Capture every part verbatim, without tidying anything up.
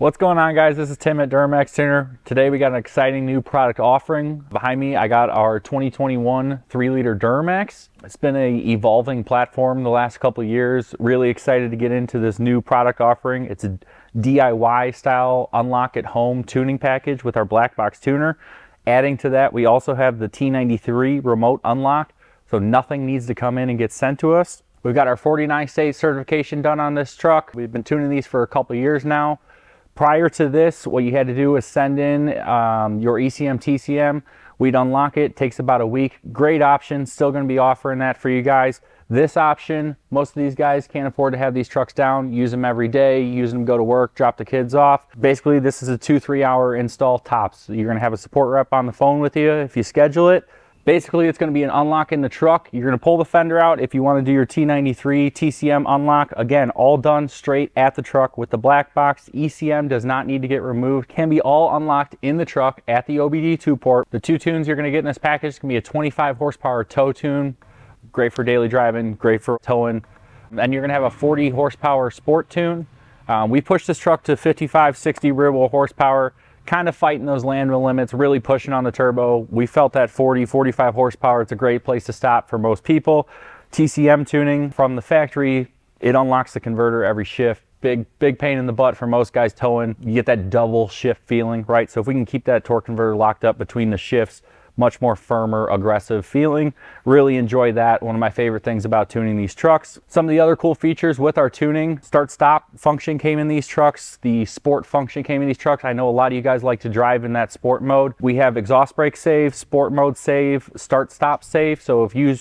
What's going on, guys? This is Tim at Duramax Tuner. Today we got an exciting new product offering. Behind me I got our twenty twenty-one three liter Duramax. It's been an evolving platform the last couple of years. Really excited to get into this new product offering. It's a D I Y style unlock at home tuning package with our black box tuner. Adding to that, we also have the T ninety-three remote unlock, so nothing needs to come in and get sent to us. We've got our forty-nine state certification done on this truck. We've been tuning these for a couple of years now. Prior to this, what you had to do was send in um, your E C M T C M. We'd unlock it. Takes about a week. Great option. Still going to be offering that for you guys. This option, most of these guys can't afford to have these trucks down. Use them every day. Use them, go to work, drop the kids off. Basically, this is a two, three hour install tops. You're going to have a support rep on the phone with you if you schedule it. Basically, it's going to be an unlock in the truck. You're going to pull the fender out if you want to do your T ninety-three T C M unlock. Again, all done straight at the truck with the black box. E C M does not need to get removed. Can be all unlocked in the truck at the O B D two port. The two tunes you're going to get in this package can be a twenty-five horsepower tow tune. Great for daily driving, great for towing. And you're going to have a forty horsepower sport tune. Um, we pushed this truck to fifty-five, sixty rear wheel horsepower. Kind of fighting those landfill limits, really pushing on the turbo. We felt that forty, forty-five horsepower, it's a great place to stop for most people. T C M tuning from the factory, it unlocks the converter every shift. Big, big pain in the butt for most guys towing. You get that double shift feeling, right? So if we can keep that torque converter locked up between the shifts, much more firmer, aggressive feeling. Really enjoy that. One of my favorite things about tuning these trucks. Some of the other cool features with our tuning, start stop function came in these trucks. The sport function came in these trucks. I know a lot of you guys like to drive in that sport mode. We have exhaust brake save, sport mode save, start stop save. So if you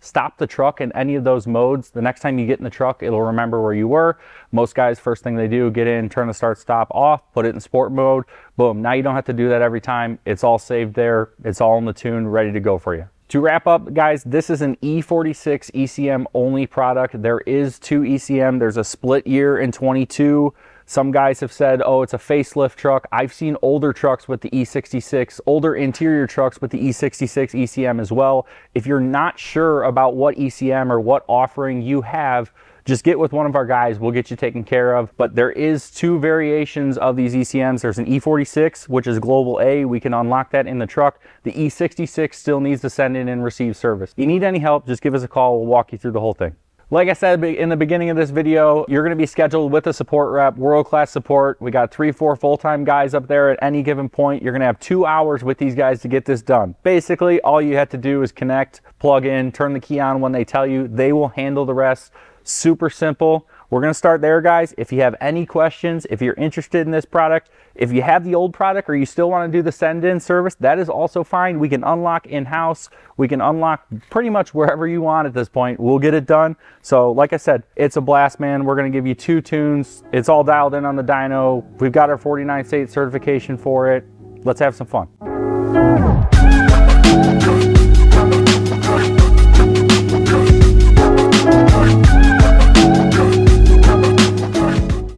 stop the truck in any of those modes, the next time you get in the truck, it'll remember where you were. Most guys, first thing they do, get in, turn the start stop off, put it in sport mode, boom. Now you don't have to do that every time. It's all saved there. It's all in the tune, ready to go for you. To wrap up, guys, this is an E forty-six E C M only product. There is two E C M. There's a split year in twenty-two. Some guys have said, oh, it's a facelift truck. I've seen older trucks with the E sixty-six, older interior trucks with the E sixty-six E C M as well. If you're not sure about what E C M or what offering you have, just get with one of our guys. We'll get you taken care of. But there is two variations of these E C Ms. There's an E forty-six, which is global A. We can unlock that in the truck. The E sixty-six still needs to send in and receive service. If you need any help, just give us a call. We'll walk you through the whole thing. Like I said in the beginning of this video, you're going to be scheduled with a support rep, world-class support. We got three, four full-time guys up there at any given point. You're going to have two hours with these guys to get this done. Basically, all you have to do is connect, plug in, turn the key on when they tell you. They will handle the rest. Super simple. We're going to start there, guys. If you have any questions, if you're interested in this product, if you have the old product or you still want to do the send-in service, that is also fine. We can unlock in-house. We can unlock pretty much wherever you want at this point. We'll get it done. So like I said, it's a blast, man. We're going to give you two tunes. It's all dialed in on the dyno. We've got our forty-nine state certification for it. Let's have some fun.